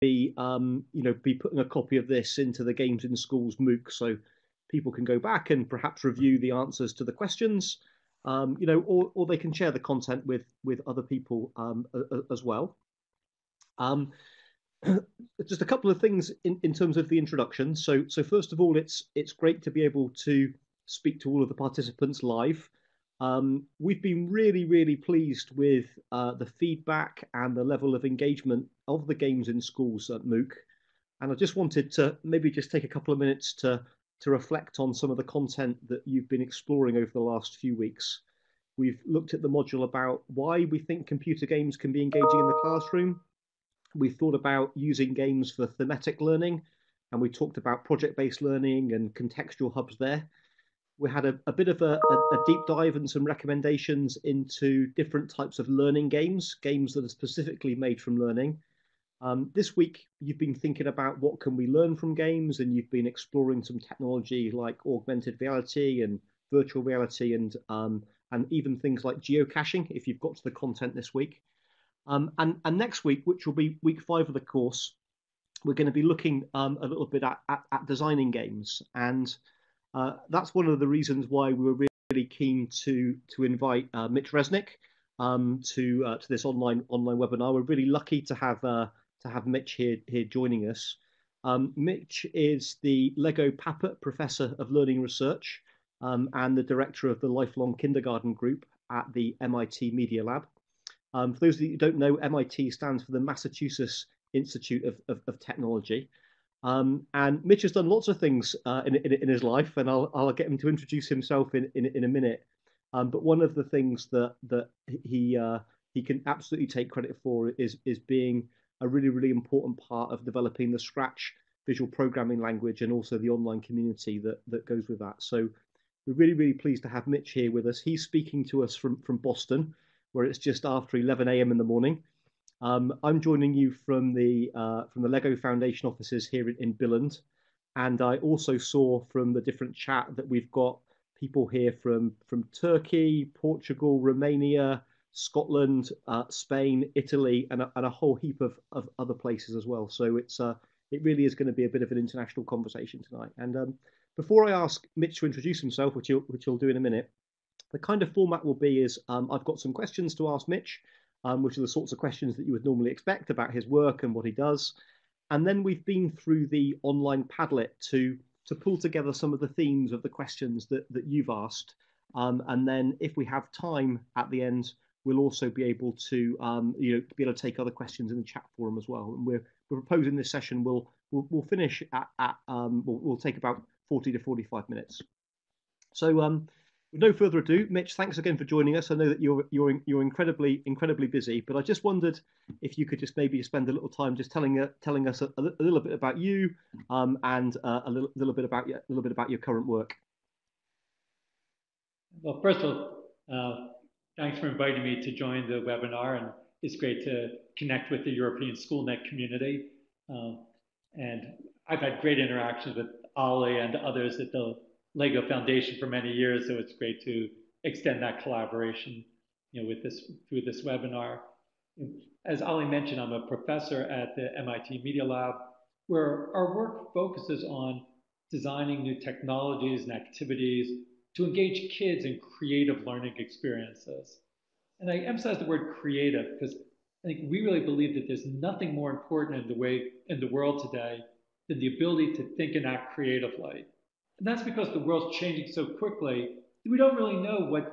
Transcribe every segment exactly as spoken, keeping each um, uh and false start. be, um, you know, be putting a copy of this into the Games in Schools MOOC, so people can go back and perhaps review the answers to the questions, um, you know, or, or they can share the content with with other people um, as well. Um, just a couple of things in, in terms of the introduction. So, so first of all, it's it's great to be able to speak to all of the participants live. Um, we've been really, really pleased with uh, the feedback and the level of engagement of the Games in Schools at MOOC. And I just wanted to maybe just take a couple of minutes to, to reflect on some of the content that you've been exploring over the last few weeks. We've looked at the module about why we think computer games can be engaging in the classroom. We've thought about using games for thematic learning, and we talked about project-based learning and contextual hubs there. We had a, a bit of a, a deep dive and some recommendations into different types of learning games, games that are specifically made from learning. Um, this week, you've been thinking about what can we learn from games, and you've been exploring some technology like augmented reality and virtual reality, and, um, and even things like geocaching, if you've got to the content this week. Um, and, and next week, which will be week five of the course, we're going to be looking um, a little bit at, at, at designing games. And Uh, that's one of the reasons why we were really keen to to invite uh, Mitch Resnick um, to uh, to this online online webinar. We're really lucky to have uh, to have Mitch here here joining us. Um, Mitch is the LEGO Papert Professor of Learning Research um, and the Director of the Lifelong Kindergarten Group at the M I T Media Lab. Um, for those of you who don't know, M I T stands for the Massachusetts Institute of, of, of Technology. Um, and Mitch has done lots of things uh, in, in, in his life, and I'll, I'll get him to introduce himself in, in, in a minute. Um, but one of the things that that he uh, he can absolutely take credit for is is being a really, really important part of developing the Scratch visual programming language and also the online community that that goes with that. So we're really, really pleased to have Mitch here with us. He's speaking to us from from Boston, where it's just after eleven A M in the morning. Um, I'm joining you from the uh, from the LEGO Foundation offices here in, in Billund, and I also saw from the different chat that we've got people here from from Turkey, Portugal, Romania, Scotland, uh, Spain, Italy, and a, and a whole heap of, of other places as well. So it's uh, it really is going to be a bit of an international conversation tonight. And um, before I ask Mitch to introduce himself, which he'll, which he'll do in a minute, the kind of format will be is um, I've got some questions to ask Mitch. Um, which are the sorts of questions that you would normally expect about his work and what he does. And then we've been through the online Padlet to, to pull together some of the themes of the questions that, that you've asked. Um, and then if we have time at the end, we'll also be able to, um, you know, be able to take other questions in the chat forum as well. And we're, we're proposing this session will we'll, we'll finish at, at um, we'll, we'll take about forty to forty-five minutes. So, um, with no further ado, Mitch, thanks again for joining us. I know that you're you're you're incredibly incredibly busy, but I just wondered if you could just maybe spend a little time just telling uh, telling us a, a little bit about you um, and uh, a little little bit about your, a little bit about your current work. Well, first of all, uh, thanks for inviting me to join the webinar, and it's great to connect with the European SchoolNet community. Um, and I've had great interactions with Ollie and others at the LEGO Foundation for many years, so it's great to extend that collaboration, you know, with this through this webinar. As Ollie mentioned, I'm a professor at the M I T Media Lab, where our work focuses on designing new technologies and activities to engage kids in creative learning experiences. And I emphasize the word creative because I think we really believe that there's nothing more important in the way in the world today than the ability to think and act creatively. And that's because the world's changing so quickly that we don't really know what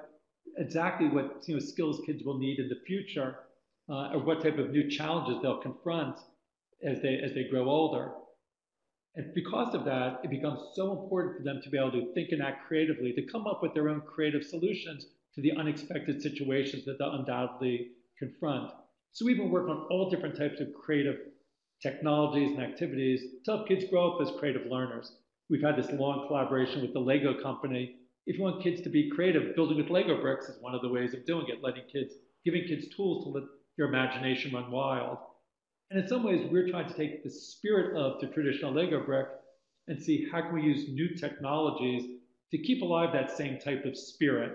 exactly what you know, skills kids will need in the future, uh, or what type of new challenges they'll confront as they as they grow older. And because of that, it becomes so important for them to be able to think and act creatively, to come up with their own creative solutions to the unexpected situations that they'll undoubtedly confront. So we've been working on all different types of creative technologies and activities to help kids grow up as creative learners. We've had this long collaboration with the LEGO company. If you want kids to be creative, building with LEGO bricks is one of the ways of doing it, letting kids, giving kids tools to let their imagination run wild. And in some ways, we're trying to take the spirit of the traditional LEGO brick and see how can we use new technologies to keep alive that same type of spirit,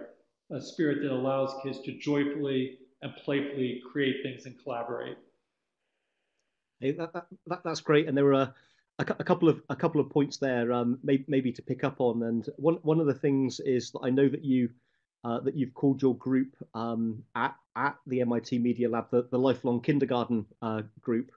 a spirit that allows kids to joyfully and playfully create things and collaborate. Hey, that, that, that, that's great. And there were a, a, a couple of a couple of points there um, may, maybe to pick up on. And one one of the things is that I know that you uh, that you've called your group um, at at the M I T Media Lab the, the Lifelong Kindergarten uh, Group.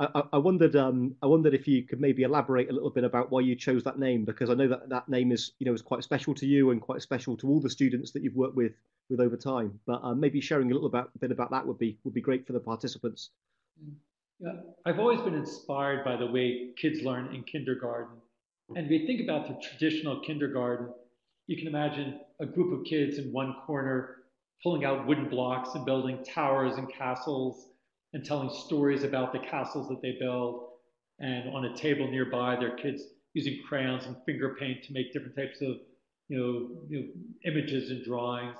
I, I wondered, um, I wondered if you could maybe elaborate a little bit about why you chose that name, because I know that that name is, you know, is quite special to you and quite special to all the students that you've worked with with over time. But uh, maybe sharing a little about, bit about that would be would be great for the participants. Yeah, I've always been inspired by the way kids learn in kindergarten, and if you think about the traditional kindergarten, you can imagine a group of kids in one corner pulling out wooden blocks and building towers and castles, and telling stories about the castles that they build. And on a table nearby, there are kids using crayons and finger paint to make different types of, you know, you know, images and drawings.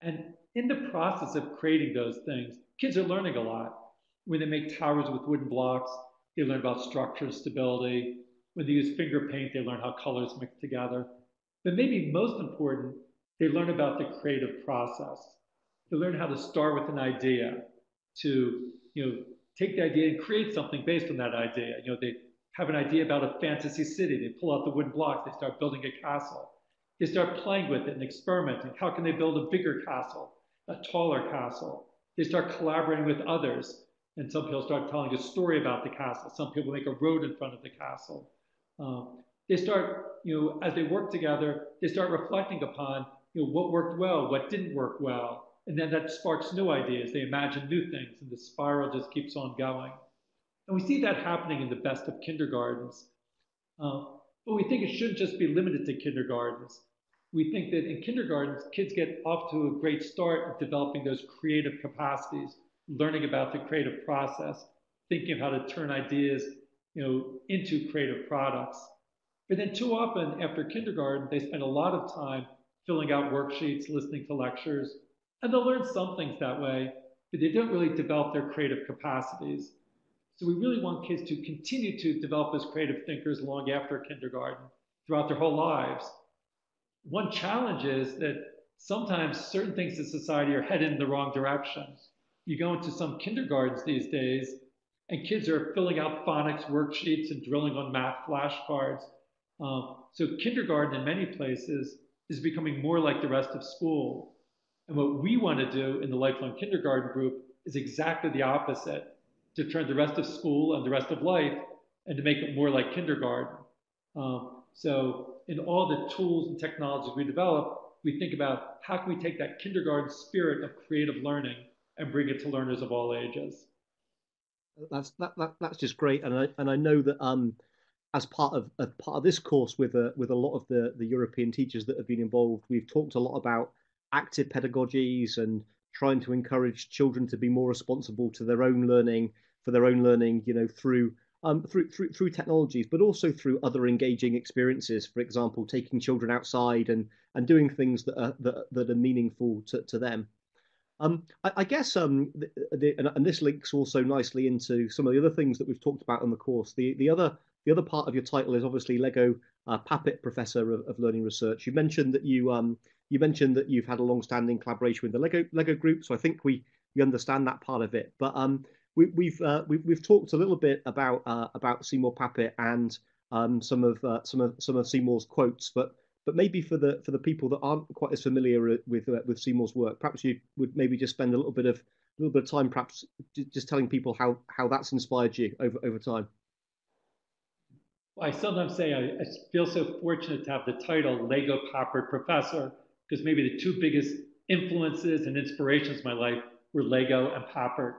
And in the process of creating those things, kids are learning a lot. When they make towers with wooden blocks, they learn about structure and stability. When they use finger paint, they learn how colors mix together. But maybe most important, they learn about the creative process. They learn how to start with an idea, to, you know, take the idea and create something based on that idea. You know, they have an idea about a fantasy city. They pull out the wooden blocks. They start building a castle. They start playing with it and experimenting. How can they build a bigger castle, a taller castle? They start collaborating with others. And some people start telling a story about the castle. Some people make a road in front of the castle. Um, they start, you know, as they work together, they start reflecting upon, you know, what worked well, what didn't work well. And then that sparks new ideas. They imagine new things, and the spiral just keeps on going. And we see that happening in the best of kindergartens. Uh, but we think it shouldn't just be limited to kindergartens. We think that in kindergartens, kids get off to a great start of developing those creative capacities, learning about the creative process, thinking of how to turn ideas, you know, into creative products. But then too often after kindergarten, they spend a lot of time filling out worksheets, listening to lectures. And they'll learn some things that way, but they don't really develop their creative capacities. So we really want kids to continue to develop as creative thinkers long after kindergarten, throughout their whole lives. One challenge is that sometimes certain things in society are headed in the wrong direction. You go into some kindergartens these days, and kids are filling out phonics worksheets and drilling on math flashcards. Um, so kindergarten in many places is becoming more like the rest of school. And what we want to do in the Lifelong Kindergarten Group is exactly the opposite, to turn the rest of school and the rest of life and to make it more like kindergarten. Um, so in all the tools and technologies we develop, we think about how can we take that kindergarten spirit of creative learning and bring it to learners of all ages. That's that, that that's just great, and I and I know that um as part of as part of this course with a with a lot of the the European teachers that have been involved, we've talked a lot about active pedagogies and trying to encourage children to be more responsible to their own learning, for their own learning, you know, through um, through through through technologies, but also through other engaging experiences. For example, taking children outside and and doing things that are that, that are meaningful to, to them. Um, I, I guess um, the, the, and, and this links also nicely into some of the other things that we've talked about on the course. The the other the other part of your title is obviously LEGO uh, Papert, Professor of, of Learning Research. You mentioned that you um. You mentioned that you've had a long-standing collaboration with the LEGO LEGO group, so I think we we understand that part of it. But um, we, we've uh, we, we've talked a little bit about uh, about Seymour Papert and um, some of uh, some of some of Seymour's quotes, but but maybe for the for the people that aren't quite as familiar with uh, with Seymour's work, perhaps you would maybe just spend a little bit of a little bit of time, perhaps just telling people how how that's inspired you over over time. Well, I sometimes say I, I feel so fortunate to have the title LEGO Papert Professor, because maybe the two biggest influences and inspirations in my life were LEGO and Papert.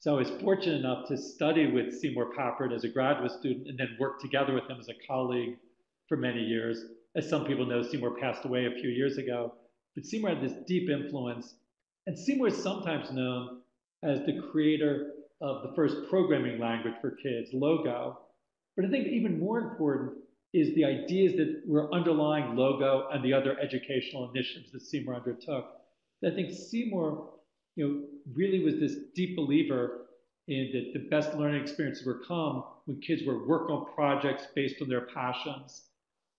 So I was fortunate enough to study with Seymour Papert as a graduate student and then work together with him as a colleague for many years. As some people know, Seymour passed away a few years ago, but Seymour had this deep influence. And Seymour is sometimes known as the creator of the first programming language for kids, Logo. But I think even more important is the ideas that were underlying Logo and the other educational initiatives that Seymour undertook. I think Seymour, you know, really was this deep believer in that the best learning experiences were come when kids were working on projects based on their passions.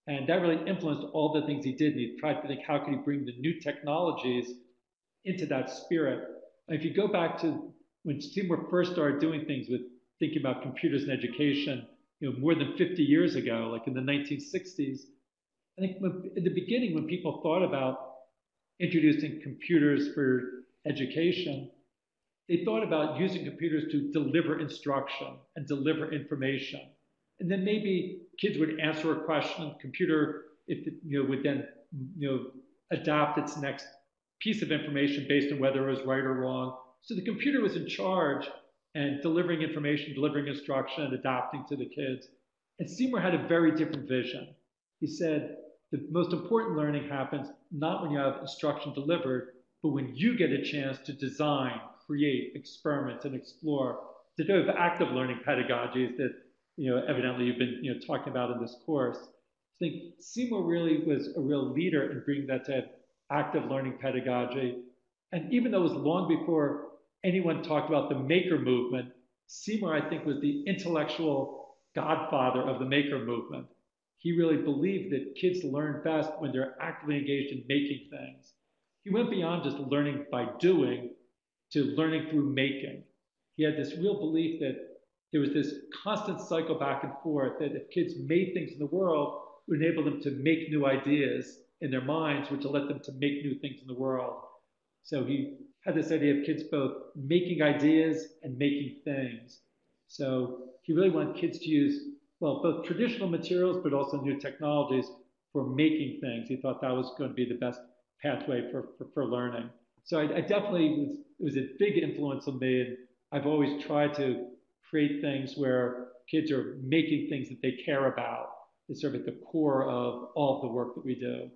And that really influenced all the things he did. And he tried to think, how could he bring the new technologies into that spirit? And if you go back to when Seymour first started doing things with thinking about computers in education, you know, more than fifty years ago, like in the nineteen sixties. I think when, in the beginning, when people thought about introducing computers for education, they thought about using computers to deliver instruction and deliver information. And then maybe kids would answer a question, computer if it, you know, would then you know, adopt its next piece of information based on whether it was right or wrong. So the computer was in charge and delivering information, delivering instruction, and adapting to the kids. And Seymour had a very different vision. He said, the most important learning happens not when you have instruction delivered, but when you get a chance to design, create, experiment, and explore the type of active learning pedagogies that you know, evidently you've been you know, talking about in this course. I think Seymour really was a real leader in bringing that to active learning pedagogy. And even though it was long before anyone talked about the maker movement, Seymour, I think, was the intellectual godfather of the maker movement. He really believed that kids learn best when they're actively engaged in making things. He went beyond just learning by doing to learning through making. He had this real belief that there was this constant cycle back and forth, that if kids made things in the world, it would enable them to make new ideas in their minds, which would let them to make new things in the world. So he had this idea of kids both making ideas and making things. So he really wanted kids to use, well, both traditional materials, but also new technologies for making things. He thought that was going to be the best pathway for, for, for learning. So I, I definitely, was, it was a big influence on me. And I've always tried to create things where kids are making things that they care about. It's sort of at the core of all of the work that we do. And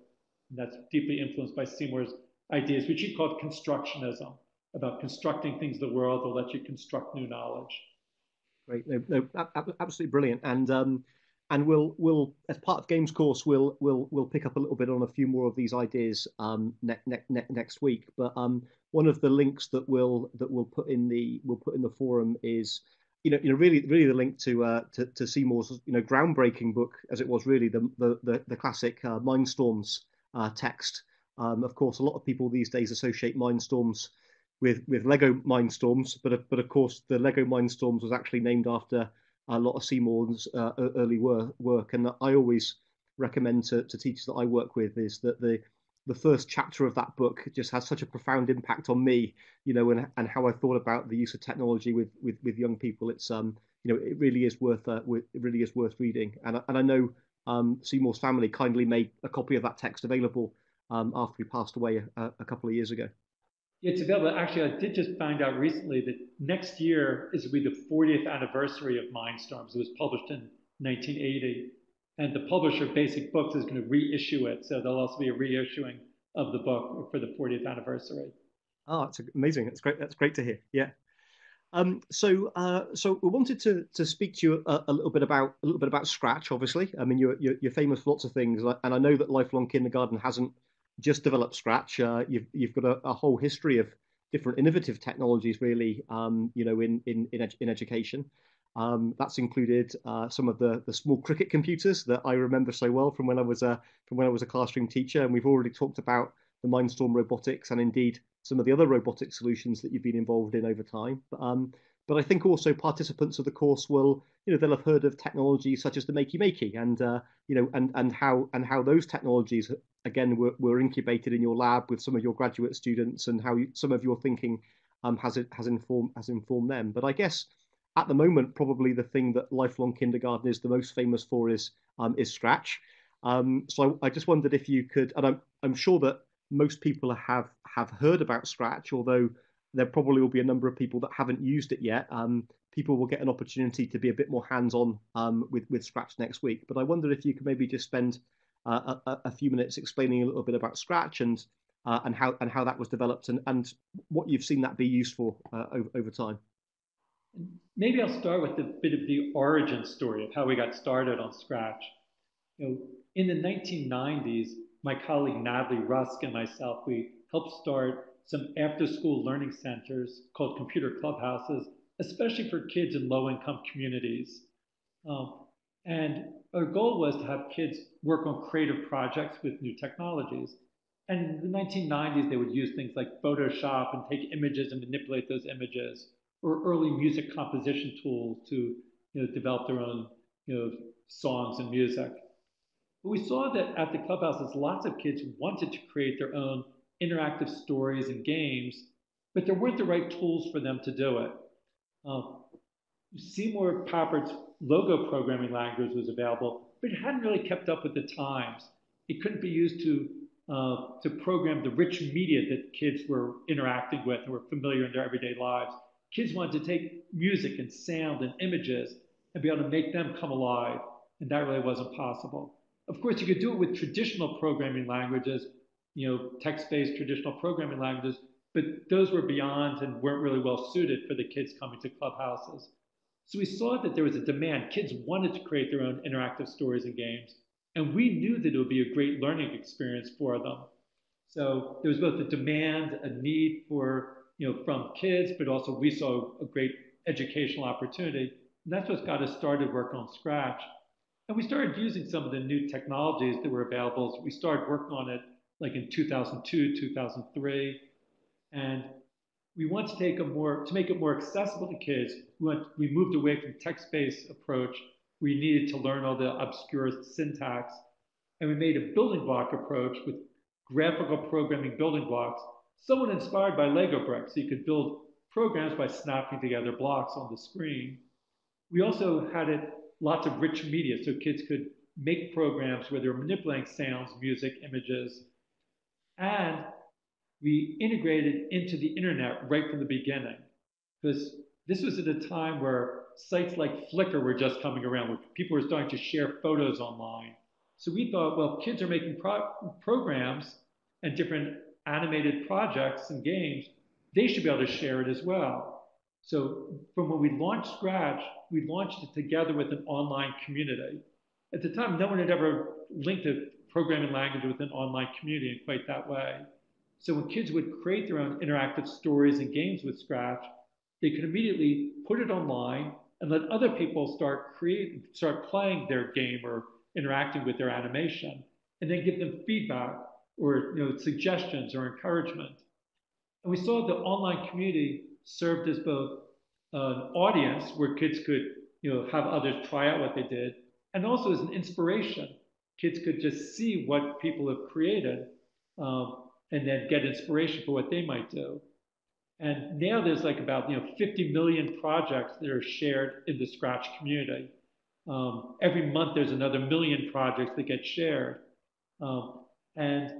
that's deeply influenced by Seymour's ideas, which he called constructionism, about constructing things in the world that let you construct new knowledge. Great, no, no, absolutely brilliant. And um, and we'll we'll as part of Games course, we'll we'll we'll pick up a little bit on a few more of these ideas um, ne ne ne next week. But um, one of the links that we'll that we'll put in the we'll put in the forum is, you know, you know, really, really the link to uh, to, to Seymour's, you know, groundbreaking book, as it was really the the the, the classic uh, Mindstorms uh, text. Um, of course, a lot of people these days associate Mindstorms with with Lego Mindstorms, but but of course, the Lego Mindstorms was actually named after a lot of Seymour's uh, early work, work. And I always recommend to, to teachers that I work with is that the the first chapter of that book just has such a profound impact on me, you know, and and how I thought about the use of technology with with, with young people. It's um you know it really is worth uh, it really is worth reading. And and I know um, Seymour's family kindly made a copy of that text available Um, after he passed away a, a couple of years ago. It's available. Actually, I did just find out recently that next year is will be the fortieth anniversary of Mindstorms. It was published in nineteen eighty, and the publisher, Basic Books, is going to reissue it. So there'll also be a reissuing of the book for the fortieth anniversary. Oh, that's amazing. That's great. That's great to hear. Yeah. Um, so, uh, so we wanted to to speak to you a, a little bit about a little bit about Scratch. Obviously, I mean, you're you're, you're famous for lots of things, and I know that Lifelong Kindergarten hasn't just develop Scratch. Uh, you've you've got a, a whole history of different innovative technologies, really. Um, you know, in in in, edu in education, um, that's included uh, some of the the small cricket computers that I remember so well from when I was a from when I was a classroom teacher. And we've already talked about the Mindstorm robotics, and indeed some of the other robotic solutions that you've been involved in over time. But, um, but I think also participants of the course will, you know, they'll have heard of technologies such as the Makey Makey, and uh, you know, and and how and how those technologies again were, were incubated in your lab with some of your graduate students, and how you, some of your thinking um, has it has informed has informed them. But I guess at the moment, probably the thing that Lifelong Kindergarten is the most famous for is um, is Scratch. Um, so I, I just wondered if you could, and I'm I'm sure that most people have have heard about Scratch, although there probably will be a number of people that haven't used it yet. Um, people will get an opportunity to be a bit more hands-on um, with, with Scratch next week. But I wonder if you could maybe just spend uh, a, a few minutes explaining a little bit about Scratch and uh, and how and how that was developed and, and what you've seen that be used for uh, over, over time. Maybe I'll start with a bit of the origin story of how we got started on Scratch. You know, in the nineteen nineties, my colleague Natalie Rusk and myself, we helped start some after-school learning centers called computer clubhouses, especially for kids in low-income communities. Um, and our goal was to have kids work on creative projects with new technologies. And in the nineteen nineties, they would use things like Photoshop and take images and manipulate those images, or early music composition tools to you know, develop their own you know, songs and music. But we saw that at the clubhouses, lots of kids wanted to create their own interactive stories and games, but there weren't the right tools for them to do it. Um, Seymour Papert's Logo programming language was available, but it hadn't really kept up with the times. It couldn't be used to uh, to program the rich media that kids were interacting with and were familiar in their everyday lives. Kids wanted to take music and sound and images and be able to make them come alive, and that really wasn't possible. Of course, you could do it with traditional programming languages, you know, text-based traditional programming languages, but those were beyond and weren't really well suited for the kids coming to clubhouses. So we saw that there was a demand. Kids wanted to create their own interactive stories and games, and we knew that it would be a great learning experience for them. So there was both a demand, a need for, you know, from kids, but also we saw a great educational opportunity. And that's what got us started working on Scratch. And we started using some of the new technologies that were available. We started working on it like in two thousand two, two thousand three. And we want to take a more, to make it more accessible to kids. We, went, we moved away from text-based approach. We needed to learn all the obscure syntax. And we made a building block approach with graphical programming building blocks, somewhat inspired by Lego bricks. So you could build programs by snapping together blocks on the screen. We also had it, lots of rich media, so kids could make programs where they're manipulating sounds, music, images. And we integrated into the internet right from the beginning, because this was at a time where sites like Flickr were just coming around, where people were starting to share photos online. So we thought, well, kids are making pro programs and different animated projects and games, they should be able to share it as well. So from when we launched Scratch, we launched it together with an online community. At the time, no one had ever linked a programming language with an online community in quite that way. So when kids would create their own interactive stories and games with Scratch, they could immediately put it online and let other people start creating, start playing their game or interacting with their animation, and then give them feedback or you know, suggestions or encouragement. And we saw the online community served as both an audience where kids could you know, have others try out what they did, and also as an inspiration. Kids could just see what people have created um, and then get inspiration for what they might do. And now there's like about you know, fifty million projects that are shared in the Scratch community. Um, every month there's another million projects that get shared. Um, and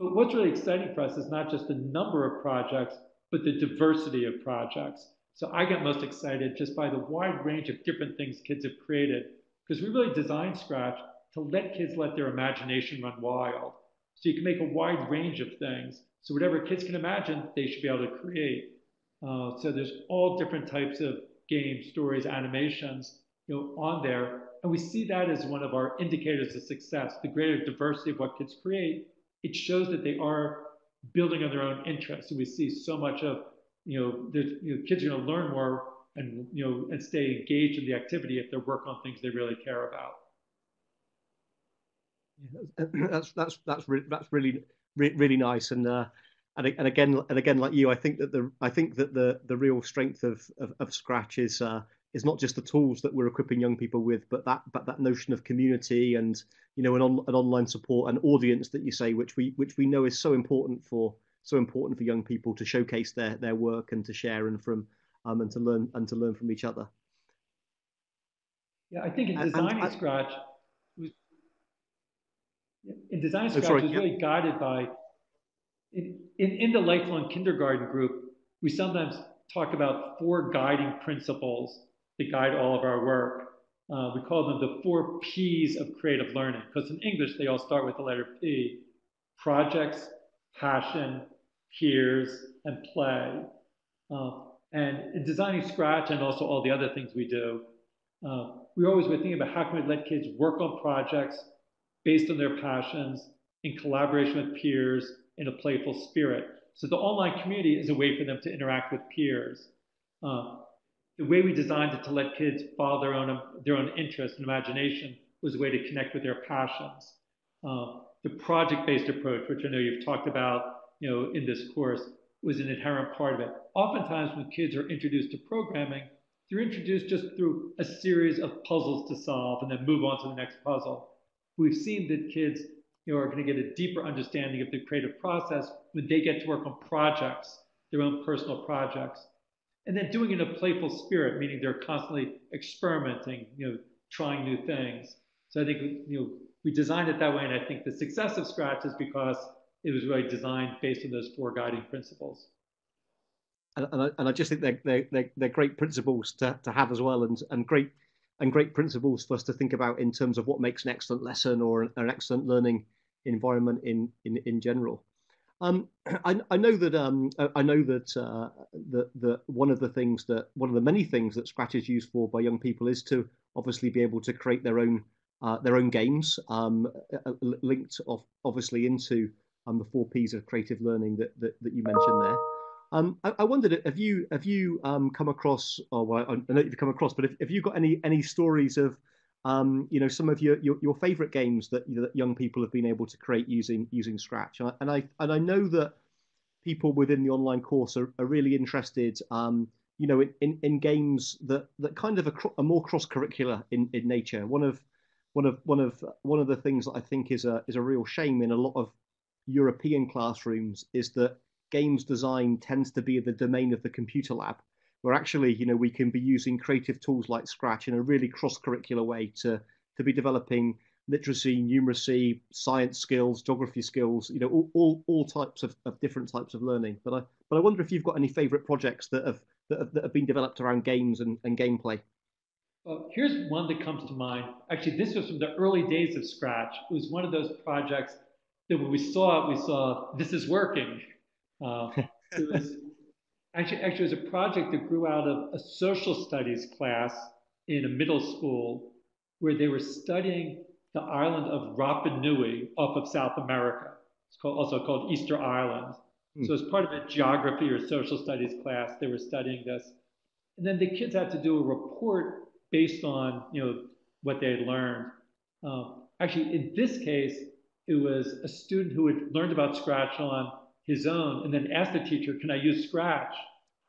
but what's really exciting for us is not just the number of projects, but the diversity of projects. So I got most excited just by the wide range of different things kids have created, because we really designed Scratch to let kids let their imagination run wild. So you can make a wide range of things. So whatever kids can imagine, they should be able to create. Uh, so there's all different types of games, stories, animations you know, on there. And we see that as one of our indicators of success. The greater diversity of what kids create, it shows that they are building on their own interests. And we see so much of, you know, there's, you know kids are going to learn more and, you know, and stay engaged in the activity if they're working on things they really care about. Yeah, that's that's that's re that's really re really nice, and uh, and and again and again like you, I think that the I think that the the real strength of of, of Scratch is uh, is not just the tools that we're equipping young people with, but that but that notion of community and you know an, on, an online support and audience that you say, which we which we know is so important for so important for young people to showcase their their work and to share and from um and to learn and to learn from each other. Yeah, I think in designing and, and, Scratch. In design, Scratch oh, was really yeah. guided by, in, in, in the Lifelong Kindergarten Group, we sometimes talk about four guiding principles that guide all of our work. Uh, we call them the four P's of creative learning, because in English, they all start with the letter P. Projects, passion, peers, and play. Uh, and in designing Scratch and also all the other things we do, uh, we always were thinking about how can we let kids work on projects based on their passions, in collaboration with peers, in a playful spirit. So the online community is a way for them to interact with peers. Uh, the way we designed it to let kids follow their own, their own interest and imagination was a way to connect with their passions. Uh, the project-based approach, which I know you've talked about you know, in this course, was an inherent part of it. oftentimes when kids are introduced to programming, they're introduced just through a series of puzzles to solve and then move on to the next puzzle. We've seen that kids, you know, are going to get a deeper understanding of the creative process when they get to work on projects, their own personal projects. And then doing it in a playful spirit, meaning they're constantly experimenting, you know, trying new things. So I think, you know, we designed it that way, and I think the success of Scratch is because it was really designed based on those four guiding principles. And, and, I, and I just think they're, they're, they're great principles to, to have as well, and, and, great, and great principles for us to think about in terms of what makes an excellent lesson or an, an excellent learning environment in, in, in general. Um, I, I know that um, I know that uh, the, the, one of the things that one of the many things that Scratch is used for by young people is to obviously be able to create their own uh, their own games, um, linked off obviously into um, the four P's of creative learning that that, that you mentioned there. Um, I, I wondered, have you have you um, come across, or well, I know you've come across, but if, if you've got any any stories of Um, you know, some of your your, your favourite games that, you know, that young people have been able to create using using Scratch, and I and I, and I know that people within the online course are, are really interested, um, you know, in, in, in games that that kind of a, a more cross-curricular in, in nature. One of one of one of one of the things that I think is a is a real shame in a lot of European classrooms is that games design tends to be the domain of the computer lab, where actually, you know, we can be using creative tools like Scratch in a really cross-curricular way to, to be developing literacy, numeracy, science skills, geography skills, you know, all, all, all types of, of different types of learning. But I but I wonder if you've got any favorite projects that have that have, that have been developed around games and, and gameplay. Well, here's one that comes to mind. Actually, this was from the early days of Scratch. It was one of those projects that when we saw it, we saw, this is working. Uh, it was... Actually, actually, it was a project that grew out of a social studies class in a middle school where they were studying the island of Rapa Nui off of South America. It's called, also called Easter Island. Mm. So as part of a geography or social studies class, they were studying this. And then the kids had to do a report based on, you know, what they had learned. Um, actually, in this case, it was a student who had learned about Scratch on his own, and then asked the teacher, can I use Scratch,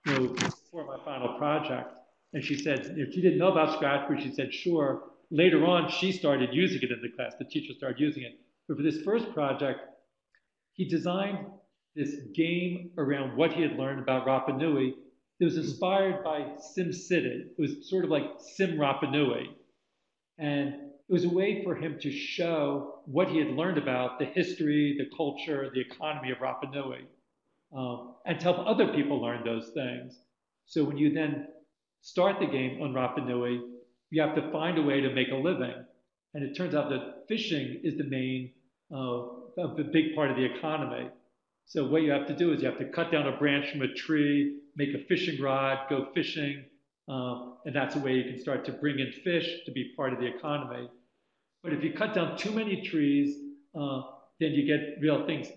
you know, for my final project? And she said, if she didn't know about Scratch, but she said, sure. Later on, she started using it in the class. The teacher started using it. But for this first project, he designed this game around what he had learned about Rapa Nui. It was inspired by Sim City. It was sort of like Sim Rapa Nui. And it was a way for him to show what he had learned about the history, the culture, the economy of Rapa Nui, um, and to help other people learn those things. So when you then start the game on Rapa Nui, you have to find a way to make a living. And it turns out that fishing is the main, uh, the big part of the economy. So what you have to do is you have to cut down a branch from a tree, make a fishing rod, go fishing. Um, and that's a way you can start to bring in fish to be part of the economy. But if you cut down too many trees, uh, then you get real things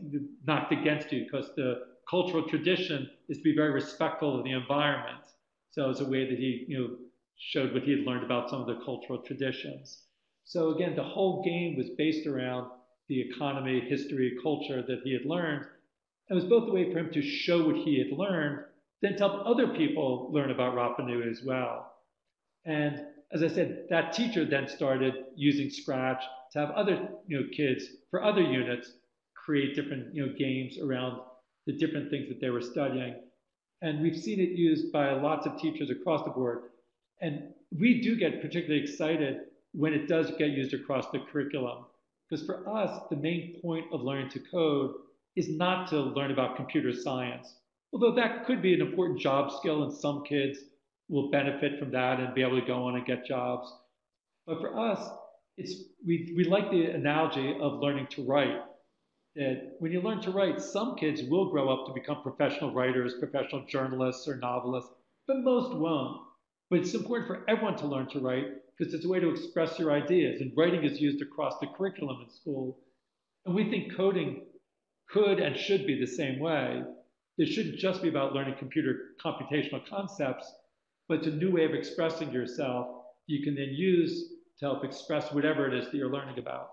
knocked against you, because the cultural tradition is to be very respectful of the environment. So it was a way that he, you know, showed what he had learned about some of the cultural traditions. So again, the whole game was based around the economy, history, culture that he had learned. It was both a way for him to show what he had learned, then to help other people learn about Rapa Nui as well. And as I said, that teacher then started using Scratch to have other, you know, kids for other units create different, you know, games around the different things that they were studying. And we've seen it used by lots of teachers across the board. And we do get particularly excited when it does get used across the curriculum. Because for us, the main point of learning to code is not to learn about computer science. Although that could be an important job skill, and some kids will benefit from that and be able to go on and get jobs. But for us, it's, we, we like the analogy of learning to write. That when you learn to write, some kids will grow up to become professional writers, professional journalists or novelists, but most won't. But it's important for everyone to learn to write, because it's a way to express your ideas, and writing is used across the curriculum in school. And we think coding could and should be the same way. It shouldn't just be about learning computer computational concepts, but it's a new way of expressing yourself you can then use to help express whatever it is that you're learning about.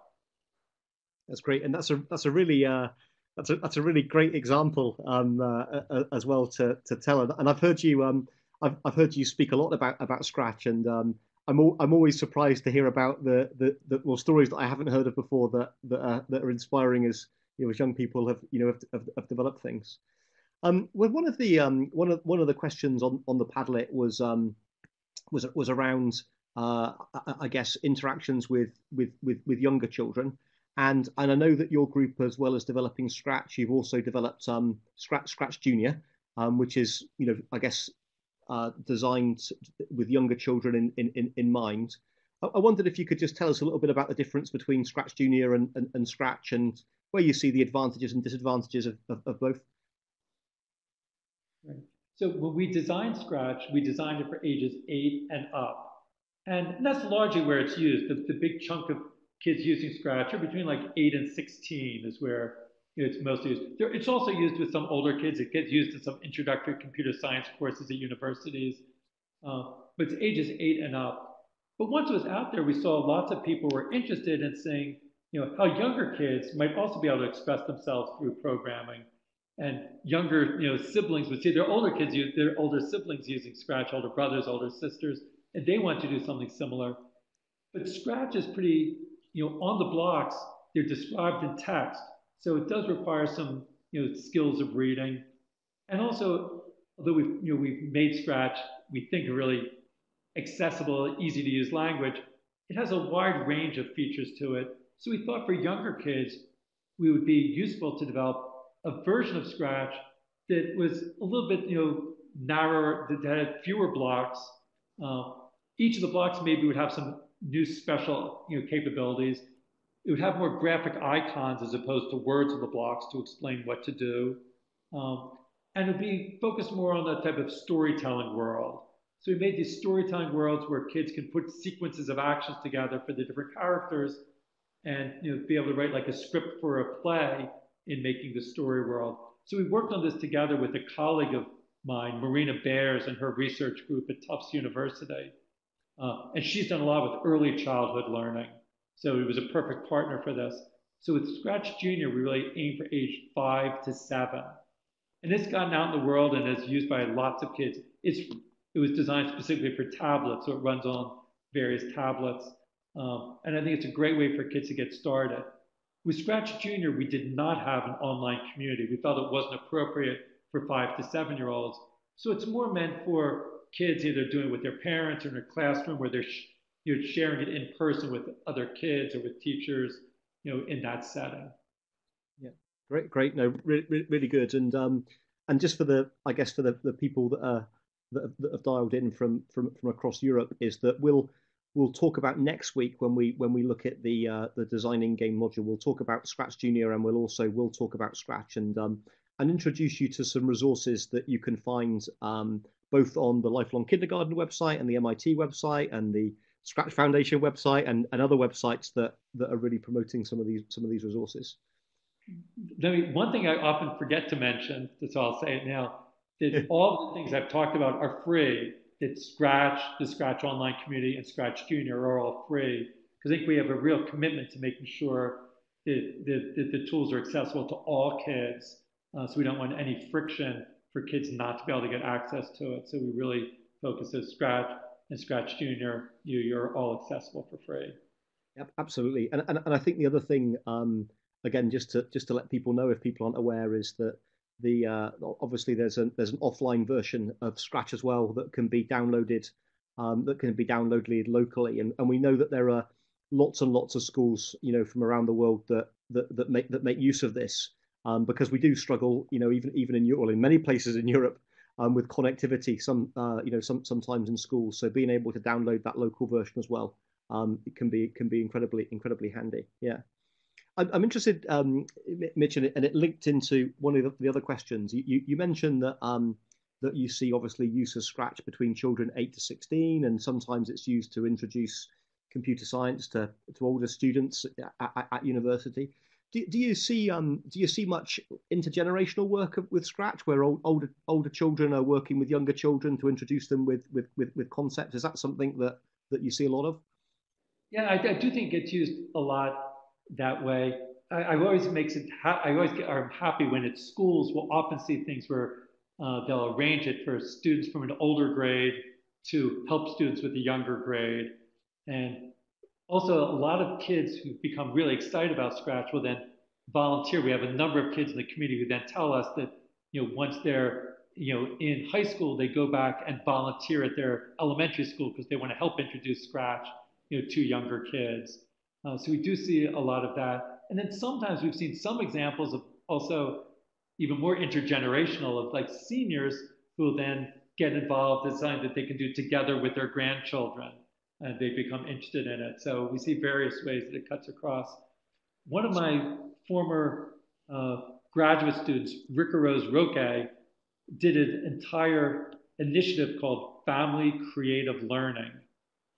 That's great, and that's a that's a really uh, that's a, that's a really great example um, uh, as well to to tell. And I've heard you um, I've I've heard you speak a lot about about Scratch, and um, I'm all, I'm always surprised to hear about the the, the well, stories that I haven't heard of before that that are, that are inspiring as you know as young people have you know have, have, have developed things. Um, well, one of the um, one of one of the questions on on the Padlet was um, was was around uh, I, I guess interactions with with with with younger children. And and I know that your group, as well as developing Scratch, you've also developed um, Scratch Scratch Junior, um, which is you know I guess uh, designed with younger children in in in mind. I, I wondered if you could just tell us a little bit about the difference between Scratch Junior and and, and Scratch, and where you see the advantages and disadvantages of of, of both. Right. So when we designed Scratch, we designed it for ages eight and up, and that's largely where it's used. The, the big chunk of kids using Scratch are between like eight and sixteen is where it's mostly used. It's also used with some older kids. It gets used in some introductory computer science courses at universities, uh, but it's ages eight and up. But once it was out there, we saw lots of people were interested in seeing, you know, how younger kids might also be able to express themselves through programming, and younger, you know, siblings would see their older kids use their older siblings using Scratch, older brothers, older sisters, and they want to do something similar. But Scratch is pretty, you know, on the blocks, they're described in text. So it does require some, you know, skills of reading. And also, although we've, you know, we've made Scratch, we think, really accessible, easy to use language, it has a wide range of features to it. So we thought for younger kids, we would be useful to develop a version of Scratch that was a little bit, you know, narrower, that had fewer blocks. Uh, each of the blocks maybe would have some new special, you know, capabilities. It would have more graphic icons as opposed to words on the blocks to explain what to do. Um, and it would be focused more on that type of storytelling world. So we made these storytelling worlds where kids can put sequences of actions together for the different characters and, you know, be able to write like a script for a play in making the story world. So we worked on this together with a colleague of mine, Marina Bears, and her research group at Tufts University. Uh, and she's done a lot with early childhood learning. So it was a perfect partner for this. So with Scratch Junior, we really aim for age five to seven. And it's gotten out in the world and is used by lots of kids. It's, it was designed specifically for tablets, so it runs on various tablets. Um, and I think it's a great way for kids to get started. With Scratch Junior, we did not have an online community. We thought it wasn't appropriate for five to seven-year-olds. So it's more meant for kids either doing it with their parents or in a classroom where they're sh you're sharing it in person with other kids or with teachers, you know, in that setting. Yeah, great, great. No, really, really good. And um, and just for the, I guess for the, the people that uh that, that have dialed in from from from across Europe, is that we'll we'll talk about next week when we when we look at the uh, the designing game module. We'll talk about Scratch Junior, and we'll also we'll talk about Scratch and um and introduce you to some resources that you can find um. both on the Lifelong Kindergarten website and the M I T website and the Scratch Foundation website and, and other websites that, that are really promoting some of these some of these resources. I mean, one thing I often forget to mention, so I'll say it now, that all the things I've talked about are free. That Scratch, the Scratch Online Community, and Scratch Junior are all free, because I think we have a real commitment to making sure that, that, that the tools are accessible to all kids, uh, so we don't want any friction for kids not to be able to get access to it. So we really focus on Scratch and Scratch Junior. You, you're all accessible for free. Yep, absolutely. And, and, and I think the other thing, um, again, just to just to let people know if people aren't aware, is that the uh, obviously there's an there's an offline version of Scratch as well that can be downloaded, um, that can be downloaded locally. And and we know that there are lots and lots of schools, you know, from around the world that that that make that make use of this. Um, because we do struggle, you know, even even in Europe, well, in many places in Europe, um, with connectivity. Some, uh, you know, some sometimes in schools. So being able to download that local version as well, um, it can be can be incredibly incredibly handy. Yeah, I'm, I'm interested, um, Mitch, and it, and it linked into one of the, the other questions. You, you you mentioned that um that you see obviously use of Scratch between children eight to sixteen, and sometimes it's used to introduce computer science to to older students at, at, at university. Do, do you see um do you see much intergenerational work of, with Scratch, where old, older older children are working with younger children to introduce them with with with, with concepts? Is that something that that you see a lot of? Yeah, I, I do think it's used a lot that way. I, I always makes it. Ha I always get, I'm happy when at schools we'll often see things where uh, they'll arrange it for students from an older grade to help students with a younger grade, and also a lot of kids who become really excited about Scratch will then volunteer. We have a number of kids in the community who then tell us that, you know, once they're, you know, in high school, they go back and volunteer at their elementary school because they want to help introduce Scratch, you know, to younger kids. Uh, so we do see a lot of that. And then sometimes we've seen some examples of also even more intergenerational, of like seniors who will then get involved in something that they can do together with their grandchildren, and they become interested in it. So we see various ways that it cuts across. One of my former uh, graduate students, Ricarose Roque, did an entire initiative called Family Creative Learning,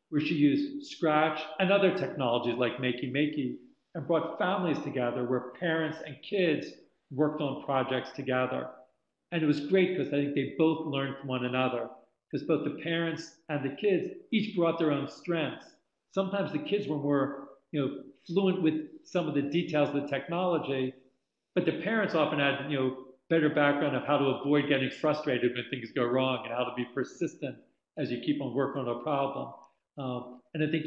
where she used Scratch and other technologies like Makey Makey and brought families together where parents and kids worked on projects together. And it was great because I think they both learned from one another, because both the parents and the kids each brought their own strengths. Sometimes the kids were more, you know, fluent with some of the details of the technology, but the parents often had, you know, better background of how to avoid getting frustrated when things go wrong and how to be persistent as you keep on working on a problem. Um, and I think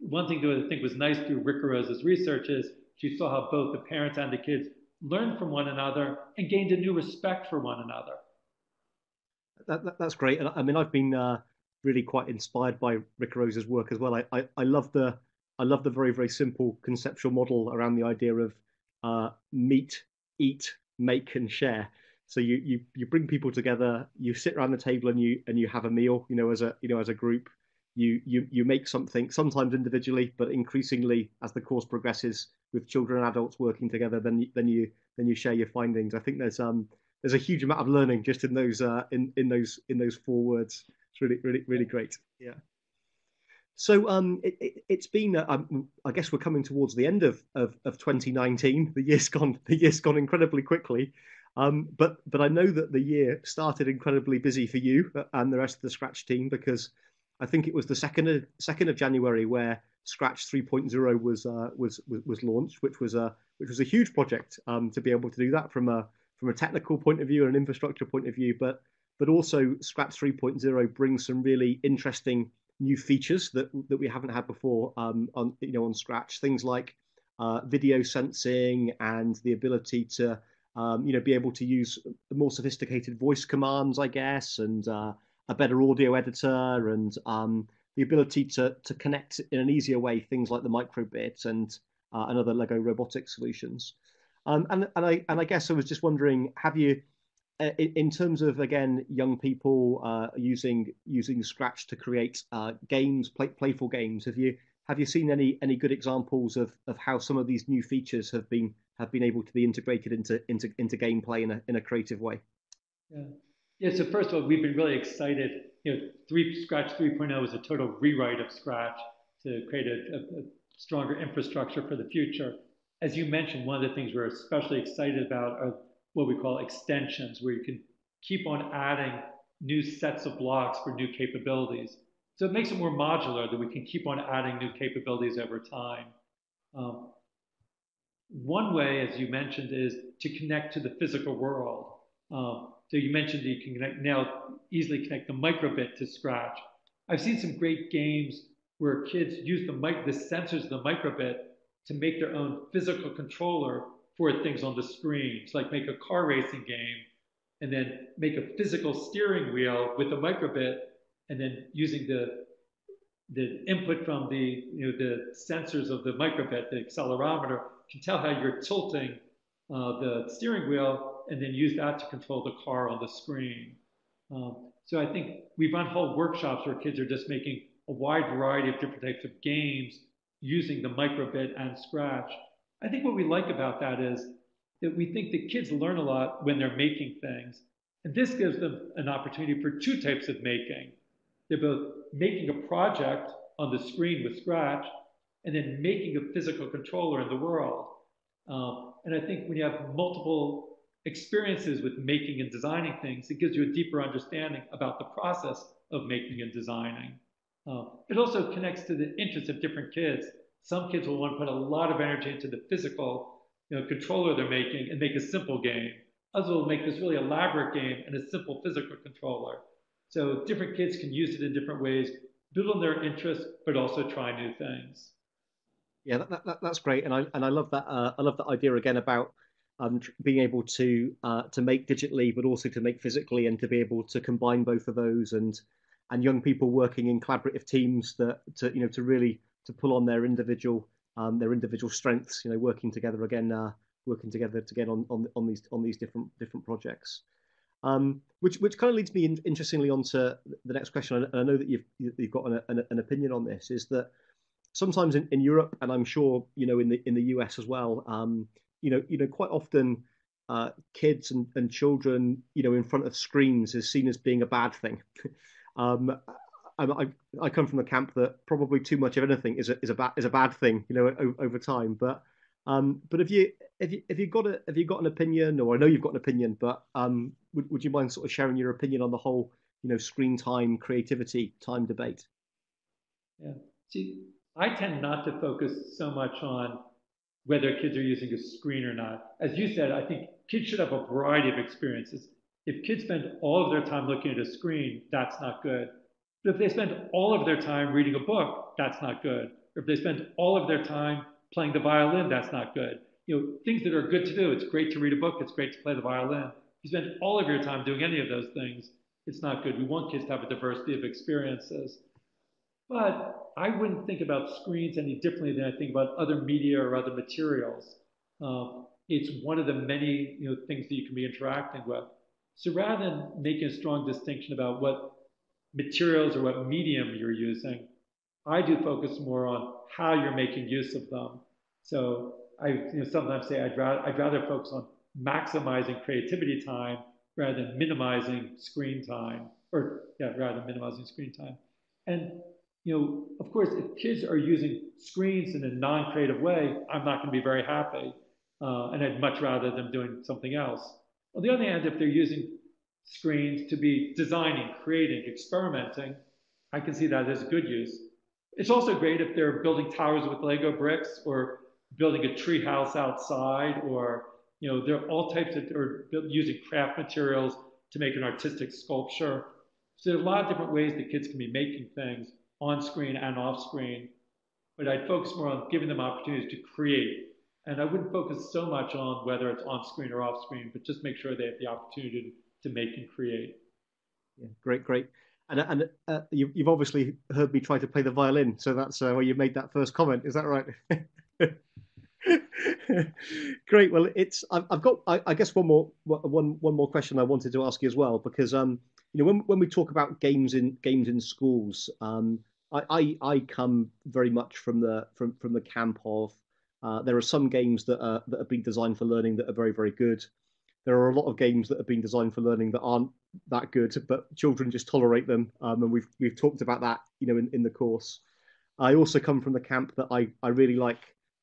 one thing that I think was nice through Ricarose's research is she saw how both the parents and the kids learned from one another and gained a new respect for one another. That, that, that's great. And I mean, I've been uh, really quite inspired by Ricarose's work as well. I, I, I love the I love the very, very simple conceptual model around the idea of uh, meet, eat, make and share. So you, you you bring people together, you sit around the table and you and you have a meal, you know, as a you know as a group. You you you make something, sometimes individually, but increasingly as the course progresses with children and adults working together, then then you then you share your findings. I think there's um there's a huge amount of learning just in those uh, in in those in those four words. It's really really really great. Yeah. So um, it, it, it's been, uh, um, I guess we're coming towards the end of, of, of twenty nineteen, the year's gone, the year's gone incredibly quickly, um, but but I know that the year started incredibly busy for you and the rest of the Scratch team, because I think it was the second of January where Scratch three point oh was, uh, was was was launched, which was a which was a huge project um, to be able to do that from a from a technical point of view and an infrastructure point of view, but but also Scratch three point oh brings some really interesting new features that that we haven't had before um, on you know on Scratch, things like uh, video sensing and the ability to um, you know be able to use more sophisticated voice commands, I guess, and uh, a better audio editor, and um, the ability to to connect in an easier way things like the micro bit and uh, and other LEGO robotic solutions. Um, and and I and I guess I was just wondering, have you, in terms of again young people uh, using using Scratch to create uh, games, play, playful games, have you have you seen any any good examples of of how some of these new features have been have been able to be integrated into into into gameplay in a in a creative way? Yeah, yeah. So first of all, we've been really excited. You know, three Scratch three point oh was a total rewrite of Scratch to create a, a, a stronger infrastructure for the future. As you mentioned, one of the things we're especially excited about are what we call extensions, where you can keep on adding new sets of blocks for new capabilities. So it makes it more modular, that we can keep on adding new capabilities over time. Um, one way, as you mentioned, is to connect to the physical world. Um, so you mentioned that you can connect, now easily connect the micro bit to Scratch. I've seen some great games where kids use the, mic the sensors of the micro bit to make their own physical controller for things on the screens, like make a car racing game and then make a physical steering wheel with a micro bit, and then using the the input from the you know the sensors of the micro bit, the accelerometer, can tell how you're tilting uh, the steering wheel, and then use that to control the car on the screen. Um, so I think we've run whole workshops where kids are just making a wide variety of different types of games using the micro bit and Scratch. I think what we like about that is that we think that kids learn a lot when they're making things. And this gives them an opportunity for two types of making. They're both making a project on the screen with Scratch, and then making a physical controller in the world. Um, and I think when you have multiple experiences with making and designing things, it gives you a deeper understanding about the process of making and designing. Uh, it also connects to the interests of different kids. Some kids will want to put a lot of energy into the physical you know, controller they're making and make a simple game. Others will make this really elaborate game and a simple physical controller. So different kids can use it in different ways, build on their interests, but also try new things. Yeah, that, that, that's great, and I and I love that. Uh, I love that idea again about um, being able to uh, to make digitally, but also to make physically, and to be able to combine both of those, and and young people working in collaborative teams that to you know to really to pull on their individual um, their individual strengths. You know, working together again, uh, working together to get on, on on these on these different different projects. Um, which which kind of leads me in, interestingly onto the next question, and I know that you've you've got an an, an opinion on this. Is that sometimes in, in Europe, and I'm sure you know in the in the U S as well, um, you know, you know, quite often uh, kids and, and children, you know, in front of screens is seen as being a bad thing. um, I, I I come from the camp that probably too much of anything is a is a bad is a bad thing, you know, o over time. But um, but if you if you if you got a if you got an opinion, or I know you've got an opinion, but um, would would you mind sort of sharing your opinion on the whole, you know, screen time, creativity, time debate? Yeah. See, I tend not to focus so much on whether kids are using a screen or not. As you said, I think kids should have a variety of experiences. If kids spend all of their time looking at a screen, that's not good. But if they spend all of their time reading a book, that's not good. Or if they spend all of their time playing the violin, that's not good. You know, things that are good to do. It's great to read a book. It's great to play the violin. If you spend all of your time doing any of those things, it's not good. We want kids to have a diversity of experiences. But I wouldn't think about screens any differently than I think about other media or other materials. Um, it's one of the many you know, things that you can be interacting with. So rather than making a strong distinction about what materials or what medium you're using, I do focus more on how you're making use of them. So I you know, sometimes say I'd rather, I'd rather focus on maximizing creativity time rather than minimizing screen time, or yeah, rather than minimizing screen time. And you know, of course, if kids are using screens in a non-creative way, I'm not going to be very happy, uh, and I'd much rather them doing something else. On the other hand, if they're using screens to be designing, creating, experimenting, I can see that as a good use. It's also great if they're building towers with Lego bricks, or building a tree house outside, or you know, there are all types of, or using craft materials to make an artistic sculpture. So there are a lot of different ways that kids can be making things, on screen and off screen, but I'd focus more on giving them opportunities to create. And I wouldn't focus so much on whether it's on screen or off screen, but just make sure they have the opportunity to make and create. Yeah, great, great. And, and uh, you, you've obviously heard me try to play the violin, so that's uh, where you made that first comment. Is that right? Great. Well, it's I've, I've got I, I guess one more one one more question I wanted to ask you as well, because um you know when when we talk about games in games in schools, um I I, I come very much from the from from the camp of uh, there are some games that are that have been designed for learning that are very very good. There are a lot of games that have been designed for learning that aren't that good, but children just tolerate them, um, and we've we've talked about that you know in in the course. I also come from the camp that I I really like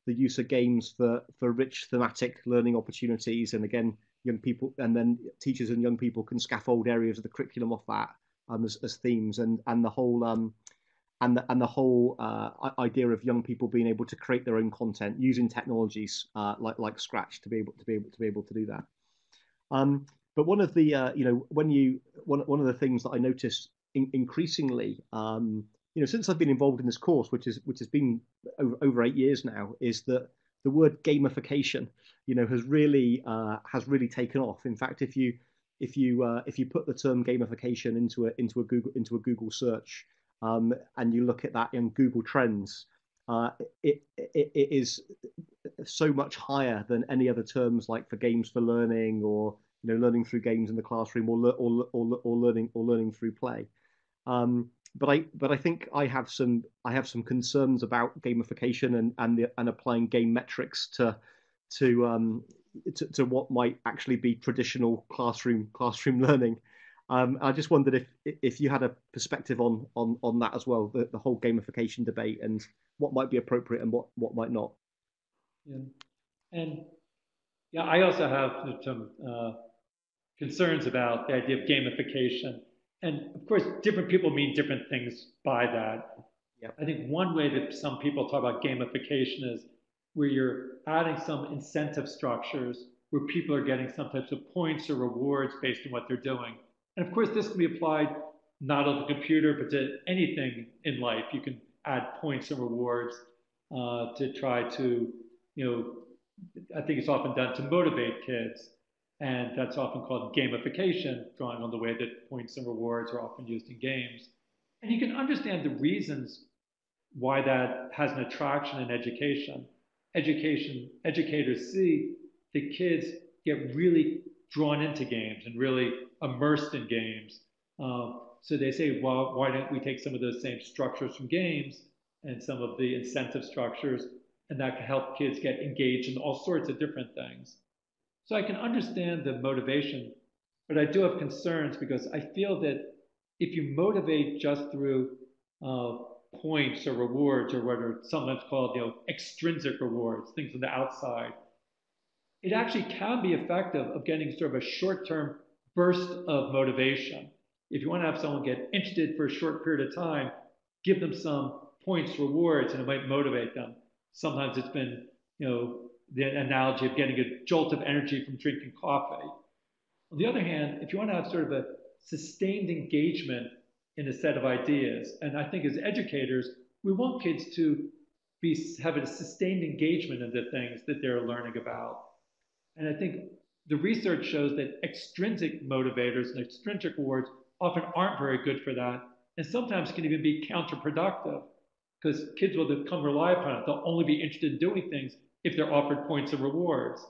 the use of games for, for rich thematic learning opportunities. And again, young people, and then teachers and young people can scaffold areas of the curriculum off that um, as, as themes, and, and the whole um and the, and the whole uh, idea of young people being able to create their own content using technologies uh, like like Scratch to be able to be able to be able to do that. Um, but one of the uh, you know when you one one of the things that I noticed in, increasingly. Um, You know, since I've been involved in this course, which is which has been over, over eight years now, is that the word gamification, you know, has really uh, has really taken off. In fact, if you if you uh, if you put the term gamification into a into a Google into a Google search, um, and you look at that in Google Trends, uh, it, it it is so much higher than any other terms like for games for learning, or you know, learning through games in the classroom, or le or, or or learning or learning through play. Um, But I, but I think I have some, I have some concerns about gamification and and the, and applying game metrics to, to um, to, to what might actually be traditional classroom classroom learning. Um, I just wondered if if you had a perspective on on on that as well, the, the whole gamification debate and what might be appropriate and what what might not. Yeah, and yeah, I also have some uh, concerns about the idea of gamification. And of course, different people mean different things by that. Yep. I think one way that some people talk about gamification is where you're adding some incentive structures where people are getting some types of points or rewards based on what they're doing. And of course, this can be applied not on the computer, but to anything in life. You can add points and rewards uh, to try to, you know, I think it's often done to motivate kids. And that's often called gamification, drawing on the way that points and rewards are often used in games. And you can understand the reasons why that has an attraction in education. Education, educators see that kids get really drawn into games and really immersed in games. Um, so they say, well, why don't we take some of those same structures from games and some of the incentive structures, and that can help kids get engaged in all sorts of different things. So I can understand the motivation, but I do have concerns because I feel that if you motivate just through uh, points or rewards or what are sometimes called, you know, extrinsic rewards, things on the outside, it actually can be effective of getting sort of a short-term burst of motivation. If you want to have someone get interested for a short period of time, give them some points, rewards, and it might motivate them. Sometimes it's been, you know, the analogy of getting a jolt of energy from drinking coffee. On the other hand, if you want to have sort of a sustained engagement in a set of ideas, and I think as educators, we want kids to be have a sustained engagement in the things that they're learning about. And I think the research shows that extrinsic motivators and extrinsic rewards often aren't very good for that, and sometimes can even be counterproductive, because kids will come rely upon it. They'll only be interested in doing things if they're offered points and rewards.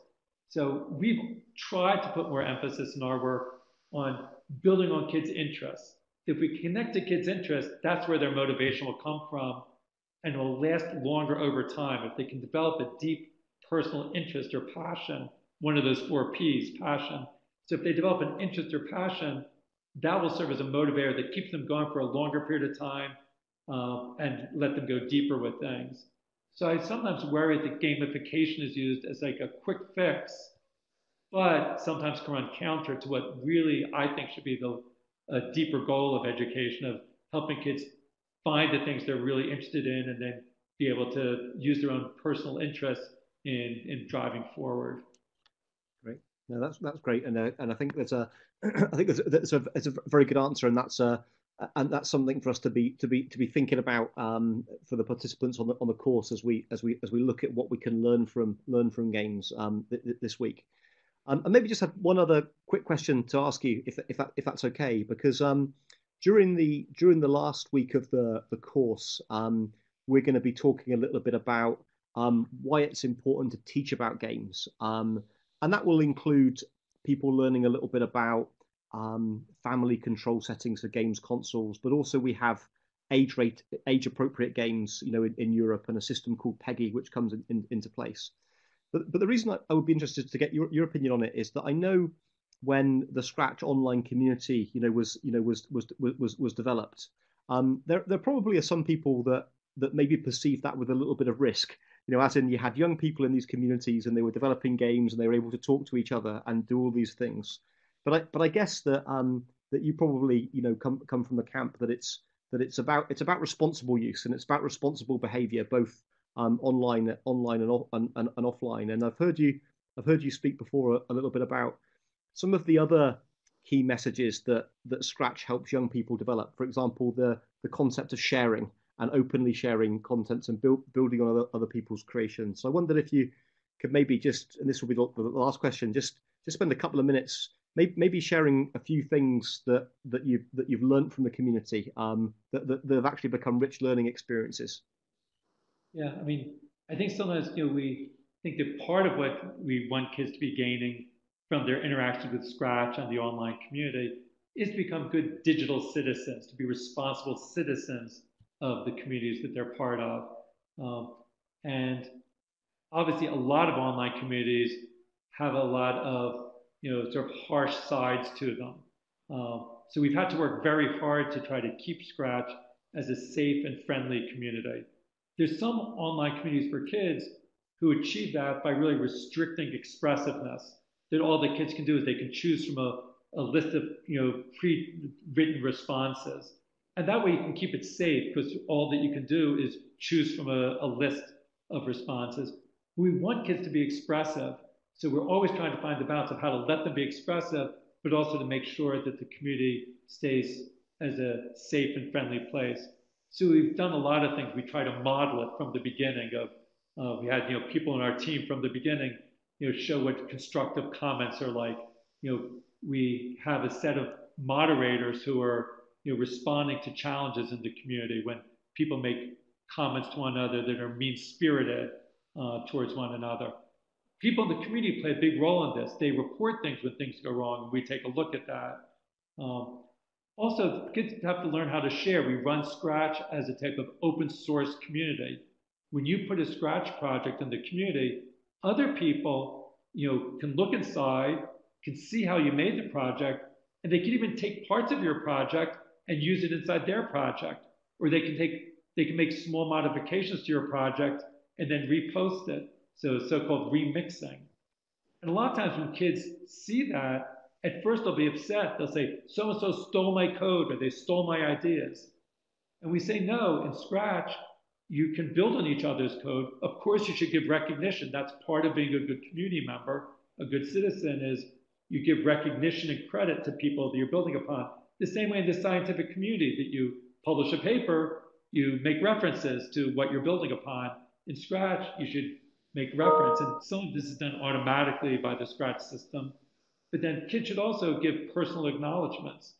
So we've tried to put more emphasis in our work on building on kids' interests. If we connect to kids' interests, that's where their motivation will come from, and will last longer over time if they can develop a deep personal interest or passion, one of those four Ps, passion. So if they develop an interest or passion, that will serve as a motivator that keeps them going for a longer period of time um, and let them go deeper with things. So I sometimes worry that gamification is used as like a quick fix, but sometimes can run counter to what really I think should be the a deeper goal of education, of helping kids find the things they're really interested in and then be able to use their own personal interests in, in driving forward. Great. No, that's that's great, and uh, and I think that's a I think that's, that's a it's a very good answer, and that's a and that's something for us to be to be to be thinking about um, for the participants on the on the course as we as we as we look at what we can learn from learn from games um, th th this week. Um, and maybe just have one other quick question to ask you, if if that, if that's okay, because um, during the during the last week of the the course, um, we're going to be talking a little bit about um, why it's important to teach about games, um, and that will include people learning a little bit about um, family control settings for games consoles, but also we have age rate age appropriate games, you know, in, in Europe, and a system called PEGI which comes in, in, into place. But, but the reason I, I would be interested to get your, your opinion on it is that I know when the Scratch online community, you know, was you know was was was was developed, um, there there probably are some people that that maybe perceive that with a little bit of risk, you know, as in you had young people in these communities and they were developing games and they were able to talk to each other and do all these things. But I but I guess that um that you probably you know come come from the camp that it's that it's about it's about responsible use and it's about responsible behaviour, both Um, online, online, and, and, and, and offline. And I've heard you, I've heard you speak before a, a little bit about some of the other key messages that that Scratch helps young people develop. For example, the the concept of sharing and openly sharing contents and build, building on other, other people's creations. So I wondered if you could maybe just, and this will be the, the last question, just just spend a couple of minutes, maybe, maybe sharing a few things that that you that you've learned from the community um, that, that that have actually become rich learning experiences. Yeah, I mean, I think sometimes, you know, we think that part of what we want kids to be gaining from their interaction with Scratch and the online community is to become good digital citizens, to be responsible citizens of the communities that they're part of. Um, and obviously, a lot of online communities have a lot of, you know, sort of harsh sides to them. Um, so we've had to work very hard to try to keep Scratch as a safe and friendly community. There's some online communities for kids who achieve that by really restricting expressiveness. That all the kids can do is they can choose from a, a list of, you know, pre-written responses. And that way you can keep it safe because all that you can do is choose from a, a list of responses. We want kids to be expressive, so we're always trying to find the balance of how to let them be expressive, but also to make sure that the community stays as a safe and friendly place. So we've done a lot of things. We try to model it from the beginning. Of uh, we had you know people in our team from the beginning you know show what constructive comments are like. You know we have a set of moderators who are you know responding to challenges in the community when people make comments to one another that are mean-spirited uh, towards one another. People in the community play a big role in this. They report things when things go wrong, and we take a look at that. Um, also, kids have to learn how to share. We run Scratch as a type of open source community. When you put a Scratch project in the community, other people you know, can look inside, can see how you made the project, and they can even take parts of your project and use it inside their project. Or they can take They can make small modifications to your project and then repost it, so so-called remixing. And a lot of times when kids see that, at first they'll be upset. They'll say, so-and-so stole my code, or they stole my ideas. And we say, no, in Scratch, you can build on each other's code. Of course, you should give recognition. That's part of being a good community member, a good citizen, is you give recognition and credit to people that you're building upon. The same way in the scientific community, that you publish a paper, you make references to what you're building upon. In Scratch, you should make reference. And some of this is done automatically by the Scratch system. But then kids should also give personal acknowledgements.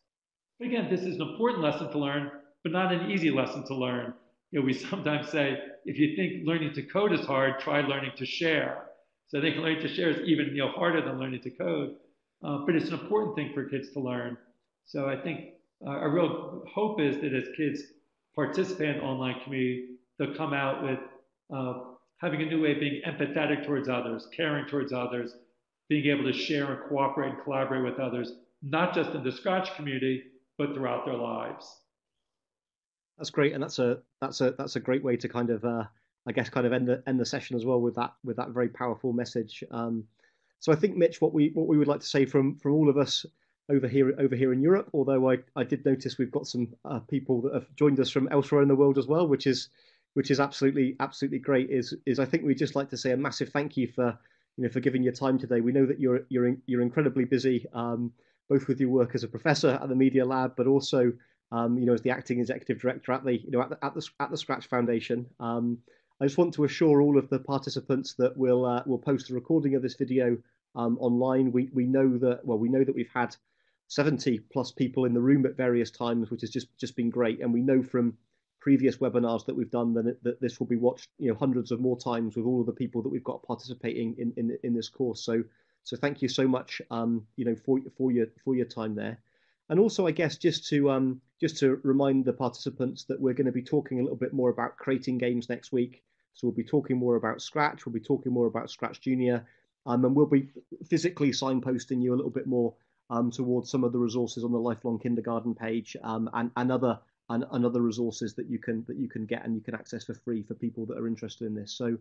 But again, this is an important lesson to learn, but not an easy lesson to learn. You know, we sometimes say, if you think learning to code is hard, try learning to share. So I think learning to share is even you know, harder than learning to code. Uh, but it's an important thing for kids to learn. So I think uh, a real hope is that as kids participate in online community, they'll come out with uh, having a new way of being empathetic towards others, caring towards others, being able to share and cooperate and collaborate with others, not just in the Scratch community, but throughout their lives. That's great, and that's a that's a that's a great way to kind of uh, I guess kind of end the end the session as well with that with that very powerful message. Um, so I think, Mitch, what we what we would like to say from from all of us over here over here in Europe, although I, I did notice we've got some uh, people that have joined us from elsewhere in the world as well, which is which is absolutely absolutely great, is is I think we'd just like to say a massive thank you for you know for giving your time today. We know that you're you're in, you're incredibly busy, um, both with your work as a professor at the Media Lab, but also um, you know as the acting executive director at the you know at the at the, at the Scratch Foundation. Um, I just want to assure all of the participants that we'll uh, we'll post a recording of this video um, online. We we know that well we know that we've had seventy plus people in the room at various times, which has just just been great, and we know from previous webinars that we've done that, that this will be watched you know hundreds of more times with all of the people that we've got participating in in, in this course. So so thank you so much um you know for for your for your time there. And also I guess just to um just to remind the participants that we're going to be talking a little bit more about creating games next week. So we'll be talking more about Scratch, we'll be talking more about Scratch Junior, um, and we'll be physically signposting you a little bit more Um, towards some of the resources on the Lifelong Kindergarten page, um, and, and other and, and other resources that you can that you can get and you can access for free for people that are interested in this. So,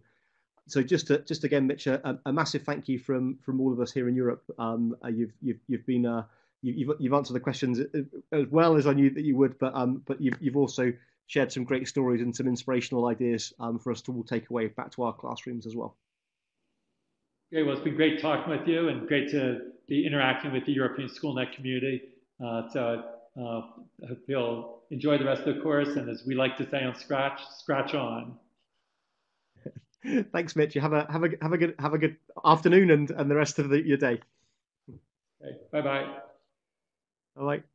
so just to, just again, Mitch, a, a massive thank you from from all of us here in Europe. Um, you've you've you've been uh, you've you've answered the questions as well as I knew that you would, but um, but you've you've also shared some great stories and some inspirational ideas um, for us to all take away back to our classrooms as well. Okay, well, it's been great talking with you and great to be interacting with the European SchoolNet community. Uh, so uh, I hope you'll enjoy the rest of the course. And as we like to say on Scratch, Scratch on. Thanks, Mitch. You have a have a have a good have a good afternoon and and the rest of the, your day. Okay, bye bye. All right.